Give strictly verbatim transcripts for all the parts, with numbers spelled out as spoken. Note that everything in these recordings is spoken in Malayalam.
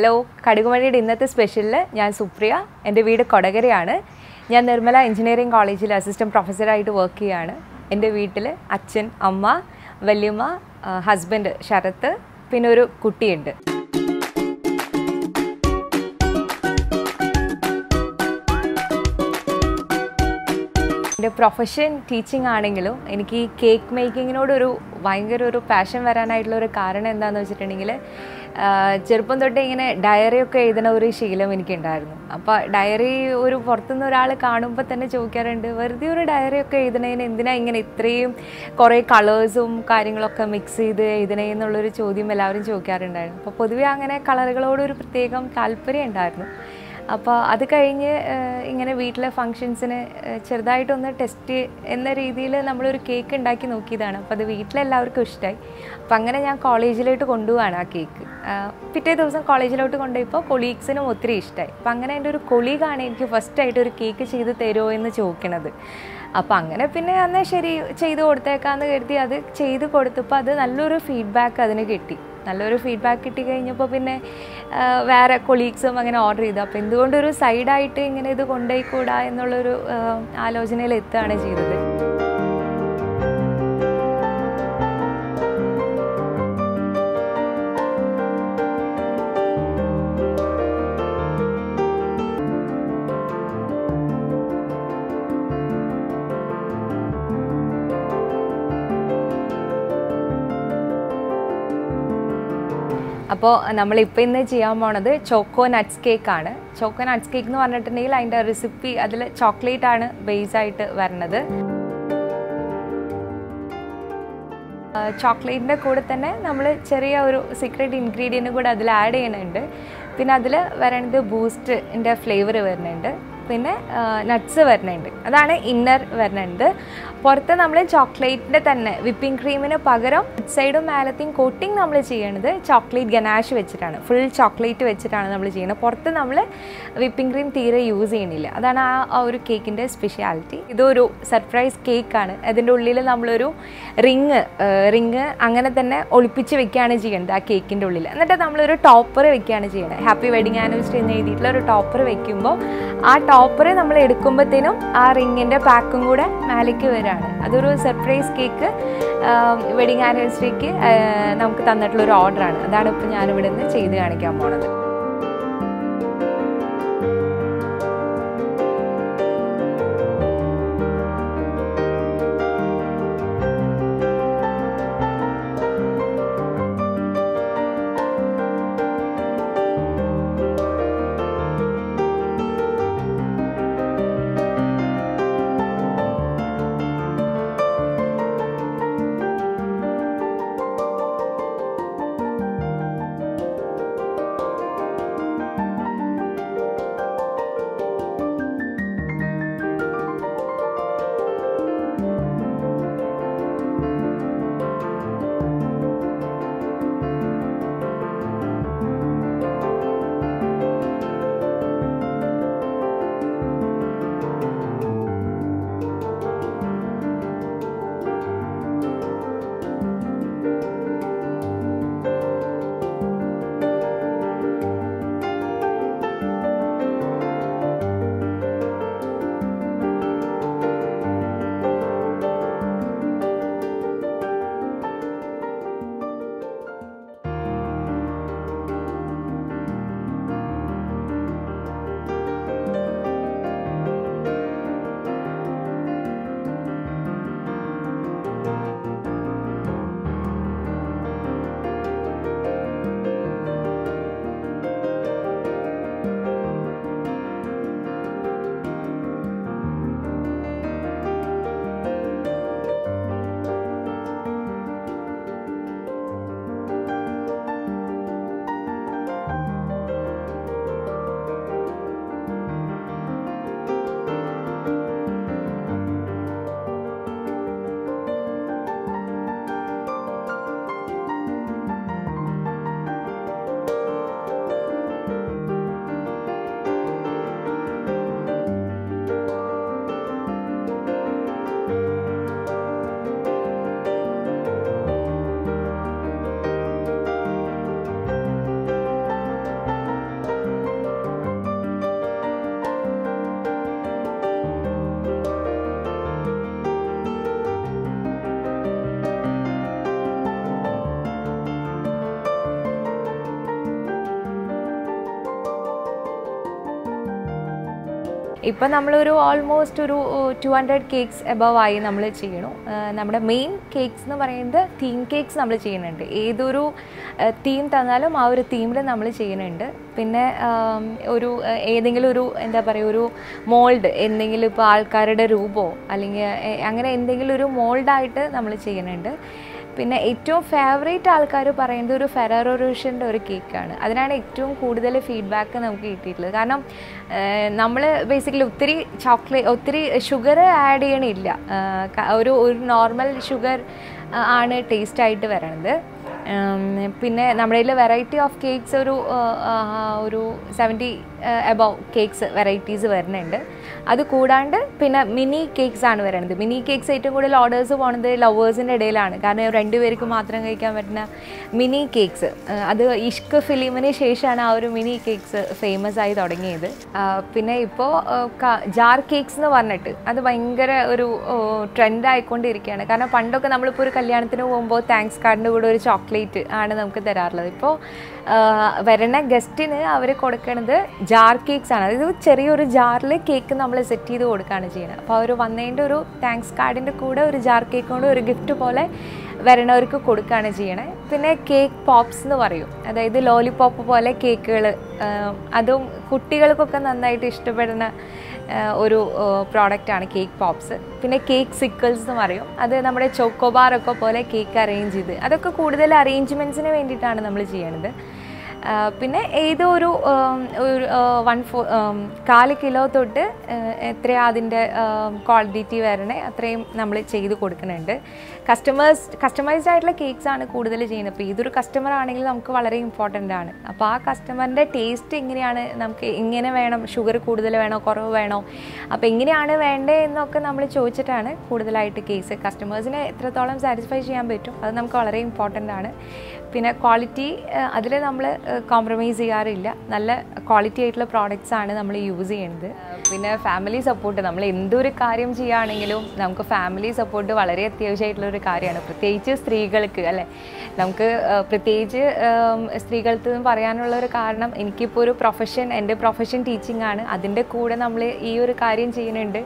ഹലോ, കടുകുമണിയുടെ ഇന്നത്തെ സ്പെഷ്യലിൽ ഞാൻ സുപ്രിയ. എൻ്റെ വീട് കൊടകരയാണ്. ഞാൻ നിർമ്മല എഞ്ചിനീയറിംഗ് കോളേജിൽ അസിസ്റ്റൻറ്റ് പ്രൊഫസറായിട്ട് വർക്ക് ചെയ്യുകയാണ്. എൻ്റെ വീട്ടിൽ അച്ഛൻ, അമ്മ, വല്യമ്മ, ഹസ്ബൻഡ് ശരത്ത്, പിന്നെ ഒരു കുട്ടിയുണ്ട്. എൻ്റെ പ്രൊഫഷൻ ടീച്ചിങ് ആണെങ്കിലും എനിക്ക് ഈ കേക്ക് മേക്കിങ്ങിനോടൊരു ഭയങ്കര ഒരു പാഷൻ വരാനായിട്ടുള്ളൊരു കാരണം എന്താണെന്ന് വെച്ചിട്ടുണ്ടെങ്കിൽ, ചെറുപ്പം തൊട്ട് ഇങ്ങനെ ഡയറിയൊക്കെ എഴുതുന്ന ഒരു ശീലം എനിക്കുണ്ടായിരുന്നു. അപ്പോൾ ഡയറി ഒരു പുറത്തുനിന്ന് ഒരാൾ കാണുമ്പോൾ തന്നെ ചോദിക്കാറുണ്ട്, വെറുതെ ഒരു ഡയറിയൊക്കെ എഴുതണേന് എന്തിനാ ഇങ്ങനെ ഇത്രയും കുറേ കളേഴ്സും കാര്യങ്ങളൊക്കെ മിക്സ് ചെയ്ത് എഴുതണേന്നുള്ളൊരു ചോദ്യം എല്ലാവരും ചോദിക്കാറുണ്ടായിരുന്നു. അപ്പോൾ പൊതുവെ അങ്ങനെ കളറുകളോടൊരു പ്രത്യേകം താല്പര്യം ഉണ്ടായിരുന്നു. അപ്പോൾ അത് കഴിഞ്ഞ് ഇങ്ങനെ വീട്ടിലെ ഫങ്ഷൻസിന് ചെറുതായിട്ടൊന്ന് ടെസ്റ്റ് എന്ന രീതിയിൽ നമ്മളൊരു കേക്ക് ഉണ്ടാക്കി നോക്കിയതാണ്. അപ്പോൾ അത് വീട്ടിലെല്ലാവർക്കും ഇഷ്ടമായി. അപ്പം അങ്ങനെ ഞാൻ കോളേജിലോട്ട് കൊണ്ടുപോവാണ് ആ കേക്ക്. പിറ്റേ ദിവസം കോളേജിലോട്ട് കൊണ്ടുപോയപ്പോൾ കൊളീഗ്സിനും ഒത്തിരി ഇഷ്ടമായി. അപ്പം അങ്ങനെ എൻ്റെ ഒരു കൊളീഗാണ് എനിക്ക് ഫസ്റ്റായിട്ട് ഒരു കേക്ക് ചെയ്ത് തരുമോ എന്ന് ചോദിക്കണത്. അപ്പം അങ്ങനെ പിന്നെ അന്ന് ശരി ചെയ്ത് കൊടുത്തേക്കാമെന്ന് കരുതി അത് ചെയ്ത് കൊടുത്തപ്പോൾ അത് നല്ലൊരു ഫീഡ്ബാക്ക് അതിന് കിട്ടി. നല്ലൊരു ഫീഡ്ബാക്ക് കിട്ടി കഴിഞ്ഞപ്പോൾ പിന്നെ വേറെ കൊളീഗ്സും അങ്ങനെ ഓർഡർ ചെയ്തു. അപ്പോൾ എന്തുകൊണ്ടൊരു സൈഡായിട്ട് ഇങ്ങനെ ഇത് കൊണ്ടുപോയിക്കൂടാ എന്നുള്ളൊരു ആലോചനയിൽ എത്തുകയാണ് ചെയ്തത്. അപ്പോൾ നമ്മളിപ്പോൾ ഇന്ന് ചെയ്യാൻ പോണത് ചോക്കോ നട്ട്സ് കേക്കാണ്. ചോക്കോ നട്ട്സ് കേക്ക് എന്ന് പറഞ്ഞിട്ടുണ്ടെങ്കിൽ അതിൻ്റെ റെസിപ്പി അതിൽ ചോക്ലേറ്റാണ് ബേസായിട്ട് വരുന്നത്. ചോക്ലേറ്റിൻ്റെ കൂടെ തന്നെ നമ്മൾ ചെറിയ ഒരു സീക്രട്ട് ഇൻഗ്രീഡിയൻറ്റും കൂടെ അതിൽ ആഡ് ചെയ്യുന്നുണ്ട്. പിന്നെ അതിൽ വരണത് ബൂസ്റ്റിൻ്റെ ഫ്ലേവർ വരുന്നുണ്ട്. പിന്നെ നട്ട്സ് വരുന്നുണ്ട്, അതാണ് ഇന്നർ വരുന്നുണ്ട്. പുറത്ത് നമ്മൾ ചോക്ലേറ്റിൻ്റെ തന്നെ വിപ്പിംഗ് ക്രീമിന് പകരം സൈഡും മേലത്തെയും കോട്ടിങ് നമ്മൾ ചെയ്യണത് ചോക്ലേറ്റ് ഗനാഷ് വെച്ചിട്ടാണ്, ഫുൾ ചോക്ലേറ്റ് വെച്ചിട്ടാണ് നമ്മൾ ചെയ്യുന്നത്. പുറത്ത് നമ്മൾ വിപ്പിംഗ് ക്രീം തീരെ യൂസ് ചെയ്യണില്ല. അതാണ് ആ ഒരു കേക്കിൻ്റെ സ്പെഷ്യാലിറ്റി. ഇതൊരു സർപ്രൈസ് കേക്കാണ്. അതിൻ്റെ ഉള്ളിൽ നമ്മളൊരു റിങ് റിങ് അങ്ങനെ തന്നെ ഒളിപ്പിച്ച് വെക്കുകയാണ് ചെയ്യേണ്ടത് ആ കേക്കിൻ്റെ ഉള്ളിൽ. എന്നിട്ട് നമ്മളൊരു ടോപ്പർ വെക്കുകയാണ് ചെയ്യണത്. ഹാപ്പി വെഡിങ് ആനിവേഴ്സറി എന്ന് എഴുതിയിട്ടുള്ള ഒരു ടോപ്പർ വെക്കുമ്പോൾ ആ ടോപ്പർ നമ്മൾ എടുക്കുമ്പോഴത്തേനും ആ റിങ്ങിൻ്റെ പാക്കും കൂടെ മേലേക്ക് വരികയാണ്. അതൊരു സർപ്രൈസ് കേക്ക് വെഡിങ് ആനിവേഴ്സറിക്ക് നമുക്ക് തന്നിട്ടുള്ളൊരു ഓർഡറാണ്. അതാണ് ഇപ്പോൾ ഞാനിവിടെ നിന്ന് ചെയ്ത് കാണിക്കാൻ പോണത്. ഇപ്പോൾ നമ്മൾ ഒരു ഓൾമോസ്റ്റ് ഒരു two hundred കേക്ക്സ് എബവ് ആയി നമ്മൾ ചെയ്യണു. നമ്മുടെ മെയിൻ കേക്ക്സ് എന്ന് പറയുന്നത് തീം കേക്ക്സ് നമ്മൾ ചെയ്യുന്നുണ്ട്. ഏതൊരു തീം തന്നാലും ആ ഒരു തീമിൽ നമ്മൾ ചെയ്യുന്നുണ്ട്. പിന്നെ ഒരു ഏതെങ്കിലും ഒരു എന്താ പറയുക ഒരു മോൾഡ്, എന്തെങ്കിലും ഇപ്പോൾ ആൾക്കാരുടെ രൂപമോ അല്ലെങ്കിൽ അങ്ങനെ എന്തെങ്കിലും ഒരു മോൾഡായിട്ട് നമ്മൾ ചെയ്യുന്നുണ്ട്. പിന്നെ ഏറ്റവും ഫേവറേറ്റ് ആൾക്കാർ പറയുന്നത് ഒരു ഫെറാറോ റോഷൻ്റെ ഒരു കേക്കാണ്. അതിനാണ് ഏറ്റവും കൂടുതൽ ഫീഡ്ബാക്ക് നമുക്ക് കിട്ടിയിട്ടുള്ളത്. കാരണം നമ്മൾ ബേസിക്കലി ഒത്തിരി ചോക്ലേറ്റ് ഒത്തിരി ഷുഗർ ആഡ് ചെയ്യണില്ല, ഒരു ഒരു നോർമൽ ഷുഗർ ആണ് ടേസ്റ്റായിട്ട് വരണത്. പിന്നെ നമ്മുടെ കയ്യിൽ വെറൈറ്റി ഓഫ് കേക്ക്സ് ഒരു ഒരു സെവൻറ്റി എബവ് കേക്ക്സ് വെറൈറ്റീസ് വരുന്നുണ്ട്. അത് കൂടാണ്ട് പിന്നെ മിനി കേക്ക്സ് ആണ് വരുന്നത്. മിനി കേക്ക്സ് ഏറ്റവും കൂടുതൽ ഓർഡേഴ്സ് പോകുന്നത് ലവേഴ്സിൻ്റെ ഇടയിലാണ്. കാരണം രണ്ടുപേർക്ക് മാത്രം കഴിക്കാൻ പറ്റുന്ന മിനി കേക്ക്സ്, അത് ഇഷ്ക് ഫിലിമിന് ശേഷമാണ് ആ ഒരു മിനി കേക്ക്സ് ഫേമസ് ആയി തുടങ്ങിയത്. പിന്നെ ഇപ്പോൾ ജാർ കേക്ക്സ് എന്ന് പറഞ്ഞിട്ട് അത് ഭയങ്കര ഒരു ട്രെൻഡായിക്കൊണ്ടിരിക്കുകയാണ്. കാരണം പണ്ടൊക്കെ നമ്മളിപ്പോൾ ഒരു കല്യാണത്തിന് പോകുമ്പോൾ താങ്ക്സ് കാർഡിൻ്റെ കൂടെ ഒരു ചോക്ലേറ്റ് ആണ് നമുക്ക് തരാറുള്ളത്. ഇപ്പോൾ വരണ ഗസ്റ്റിന് അവർ കൊടുക്കുന്നത് ജാർ കേക്ക്സ് ആണ്. അതായത് ചെറിയൊരു ജാറിൽ കേക്ക് നമ്മൾ സെറ്റ് ചെയ്ത് കൊടുക്കുകയാണ് ചെയ്യുന്നത്. അപ്പോൾ അവർ വന്നതിൻ്റെ ഒരു താങ്ക്സ് കാർഡിൻ്റെ കൂടെ ഒരു ജാർ കേക്ക് കൊണ്ട് ഒരു ഗിഫ്റ്റ് പോലെ വരണവർക്ക് കൊടുക്കുകയാണ് ചെയ്യണേ. പിന്നെ കേക്ക് പോപ്സ് എന്ന് പറയും, അതായത് ലോലിപോപ്പ് പോലെ കേക്കുകൾ. അതും കുട്ടികൾക്കൊക്കെ നന്നായിട്ട് ഇഷ്ടപ്പെടുന്ന ഒരു പ്രോഡക്റ്റാണ് കേക്ക് പോപ്സ്. പിന്നെ കേക്ക് സിക്കിൾസ് എന്ന് പറയും, അത് നമ്മുടെ ചോക്കോബാറൊക്കെ പോലെ കേക്ക് അറേഞ്ച് ചെയ്ത്, അതൊക്കെ കൂടുതൽ അറേഞ്ച്മെൻറ്റ്സിന് വേണ്ടിയിട്ടാണ് നമ്മൾ ചെയ്യണത്. പിന്നെ ഏതോ ഒരു വൺ ഫോ കാല് കിലോ തൊട്ട് എത്രയാ അതിൻ്റെ ക്വാണ്ടിറ്റി വരണേ അത്രയും നമ്മൾ ചെയ്ത് കൊടുക്കുന്നുണ്ട്. കസ്റ്റമേഴ്സ് കസ്റ്റമൈസ്ഡ് ആയിട്ടുള്ള കേക്ക്സാണ് കൂടുതൽ ചെയ്യുന്നത്. അപ്പോൾ ഏതൊരു കസ്റ്റമർ ആണെങ്കിലും നമുക്ക് വളരെ ഇമ്പോർട്ടൻ്റ് ആണ്. അപ്പോൾ ആ കസ്റ്റമറിൻ്റെ ടേസ്റ്റ് എങ്ങനെയാണ്, നമുക്ക് എങ്ങനെ വേണം, ഷുഗർ കൂടുതൽ വേണോ കുറവ് വേണോ, അപ്പോൾ എങ്ങനെയാണ് വേണ്ടത് എന്നൊക്കെ നമ്മൾ ചോദിച്ചിട്ടാണ് കൂടുതലായിട്ട് കേസ് കസ്റ്റമേഴ്സിനെ എത്രത്തോളം സാറ്റിസ്ഫൈ ചെയ്യാൻ പറ്റും അത് നമുക്ക് വളരെ ഇമ്പോർട്ടൻ്റ് ആണ്. പിന്നെ ക്വാളിറ്റി, അതിൽ നമ്മൾ കോംപ്രമൈസ് ചെയ്യാറില്ല. നല്ല ക്വാളിറ്റി ആയിട്ടുള്ള പ്രോഡക്റ്റ്സ് ആണ് നമ്മൾ യൂസ് ചെയ്യുന്നത്. പിന്നെ ഫാമിലി സപ്പോർട്ട്, നമ്മൾ എന്തൊരു കാര്യം ചെയ്യുകയാണെങ്കിലും നമുക്ക് ഫാമിലി സപ്പോർട്ട് വളരെ അത്യാവശ്യമായിട്ടുള്ളൊരു കാര്യമാണ്, പ്രത്യേകിച്ച് സ്ത്രീകൾക്ക് അല്ലേ. നമുക്ക് പ്രത്യേകിച്ച് സ്ത്രീകൾക്ക് പറയാനുള്ള ഒരു കാരണം, എനിക്കിപ്പോൾ ഒരു പ്രൊഫഷൻ, എൻ്റെ പ്രൊഫഷൻ ടീച്ചിങ് ആണ്, അതിൻ്റെ കൂടെ നമ്മൾ ഈ ഒരു കാര്യം ചെയ്യുന്നുണ്ട്.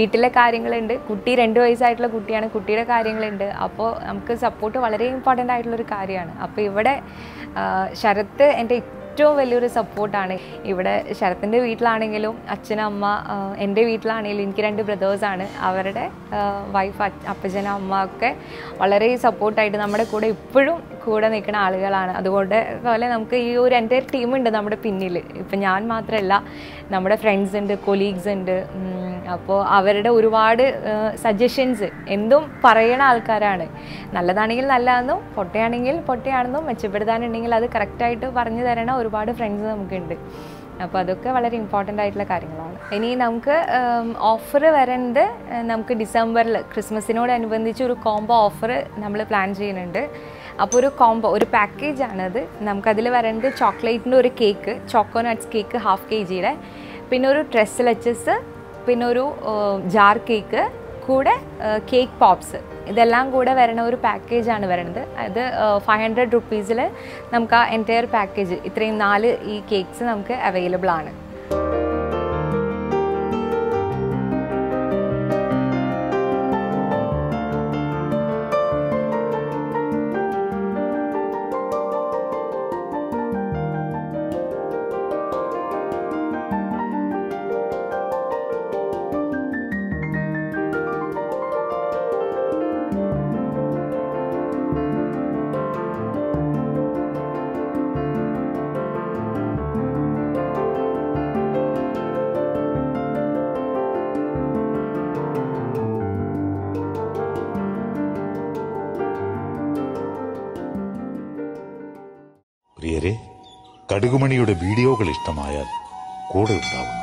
വീട്ടിലെ കാര്യങ്ങളുണ്ട്, കുട്ടി രണ്ട് വയസ്സായിട്ടുള്ള കുട്ടിയാണ്, കുട്ടിയുടെ കാര്യങ്ങളുണ്ട്. അപ്പോൾ നമുക്ക് സപ്പോർട്ട് വളരെ ഇമ്പോർട്ടൻ്റ് ആയിട്ടുള്ളൊരു കാര്യമാണ്. അപ്പോൾ ഇവിടെ ശരത്ത് എൻ്റെ ഏറ്റവും വലിയൊരു സപ്പോർട്ടാണ്. ഇവിടെ ശരത്തിൻ്റെ വീട്ടിലാണെങ്കിലും അച്ഛനമ്മ, എൻ്റെ വീട്ടിലാണെങ്കിലും എനിക്ക് രണ്ട് ബ്രദേഴ്സാണ്, അവരുടെ വൈഫ് അപ്പച്ചൻ അമ്മ ഒക്കെ വളരെ സപ്പോർട്ടായിട്ട് നമ്മുടെ കൂടെ ഇപ്പോഴും കൂടെ നിൽക്കുന്ന ആളുകളാണ്. അതുകൊണ്ട് പോലെ നമുക്ക് ഈ ഒരു എൻ്റെ ടീമുണ്ട് നമ്മുടെ പിന്നിൽ. ഇപ്പം ഞാൻ മാത്രമല്ല, നമ്മുടെ ഫ്രണ്ട്സ് ഉണ്ട്, കൊലീഗ്സ് ഉണ്ട്. അപ്പോൾ അവരുടെ ഒരുപാട് സജഷൻസ്, എന്തും പറയണ ആൾക്കാരാണ്. നല്ലതാണെങ്കിൽ നല്ലതെന്നും പൊട്ടയാണെങ്കിൽ പൊട്ടയാണെന്നും മെച്ചപ്പെടുത്താനുണ്ടെങ്കിൽ അത് കറക്റ്റായിട്ട് പറഞ്ഞു തരണ ഒരുപാട് ഫ്രണ്ട്സ് നമുക്കുണ്ട്. അപ്പോൾ അതൊക്കെ വളരെ ഇമ്പോർട്ടൻ്റ് ആയിട്ടുള്ള കാര്യങ്ങളാണ്. ഇനി നമുക്ക് ഓഫർ വരുന്നത്, നമുക്ക് ഡിസംബറിൽ ക്രിസ്മസിനോടനുബന്ധിച്ച് ഒരു കോംബോ ഓഫർ നമ്മൾ പ്ലാൻ ചെയ്യുന്നുണ്ട്. അപ്പോൾ ഒരു കോംബോ ഒരു പാക്കേജാണത്. നമുക്കതിൽ വരുന്നത് ചോക്ലേറ്റിൻ്റെ ഒരു cake, choco nuts cake half K ജിയുടെ, പിന്നെ ഒരു ട്രെസ്ലച്ചസ്, പിന്നെ ഒരു ജാർ കേക്ക്, കൂടെ കേക്ക് പോപ്സ്. ഇതെല്ലാം കൂടെ വരണ ഒരു പാക്കേജാണ് വരണത്. അത് ഫൈവ് ഹൺഡ്രഡ് റുപ്പീസിൽ നമുക്ക് ആ എൻറ്റയർ പാക്കേജ്, ഇത്രയും നാല് ഈ കേക്ക്സ് നമുക്ക് അവൈലബിൾ ആണ്. പ്രിയരെ, കടുകുമണിയുടെ വീഡിയോകൾ ഇഷ്ടമായാൽ കൂടെ ഉണ്ടാവും.